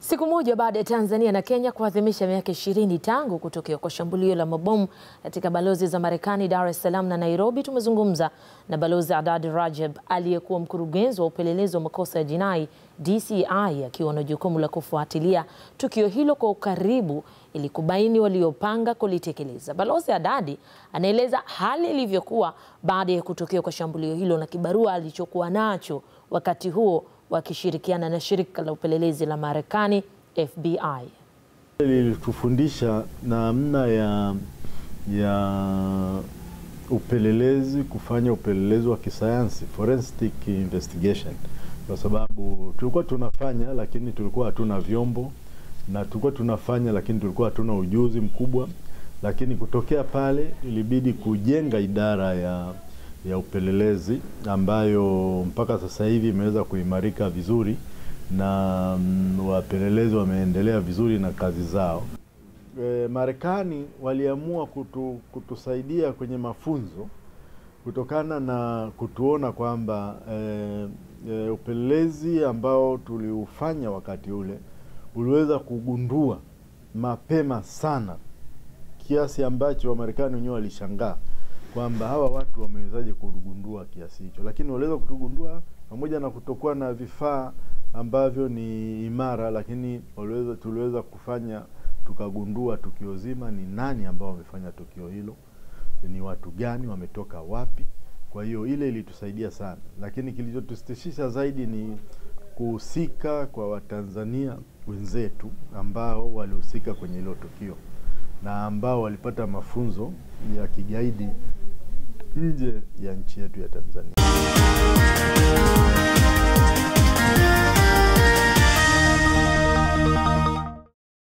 Siku moja baada ya Tanzania na Kenya kuadhimisha miaka 20 tangu kutokea kwa shambulio la mabomu katika balozi za Marekani, Dar es Salaam na Nairobi, tumezungumza na Balozi Adadi Rajab aliyekuwa mkurugenzi wa upelelezi wa makosa ya jinai DCI, akiwa na jukumu la kufuatilia tukio hilo kwa ukaribu ili kubaini waliopanga kulitekeleza. Balozi Adadi anaeleza hali ilivyokuwa baada ya kutokea kwa shambulio hilo na kibarua alichokuwa nacho wakati huo wakishirikiana na shirika la upelelezi la Marekani FBI. Lilitufundisha namna ya upelelezi, kufanya upelelezi wa kisayansi, forensic investigation, kwa sababu tulikuwa tunafanya lakini tulikuwa hatuna vyombo, na tulikuwa tunafanya lakini tulikuwa hatuna ujuzi mkubwa. Lakini kutokea pale ilibidi kujenga idara ya upelelezi ambayo mpaka sasa hivi imeweza kuimarika vizuri, na wapelelezi wameendelea vizuri na kazi zao. Marekani waliamua kutusaidia kwenye mafunzo kutokana na kutuona kwamba upelelezi ambao tuliufanya wakati ule uliweza kugundua mapema sana, kiasi ambacho Marekani wenyewe walishangaa kwamba hawa watu wamewezaje kugundua kiasi hicho. Lakini waliweza kutugundua pamoja na kutokuwa na vifaa ambavyo ni imara, lakini tuliweza kufanya, tukagundua tukio zima, ni nani ambao wamefanya tukio hilo, ni watu gani, wametoka wapi. Kwa hiyo ile ilitusaidia sana, lakini kilichotustishisha zaidi ni kuhusika kwa Watanzania wenzetu ambao walihusika kwenye hilo tukio na ambao walipata mafunzo ya kigaidi nje ya nchi yetu ya Tanzania.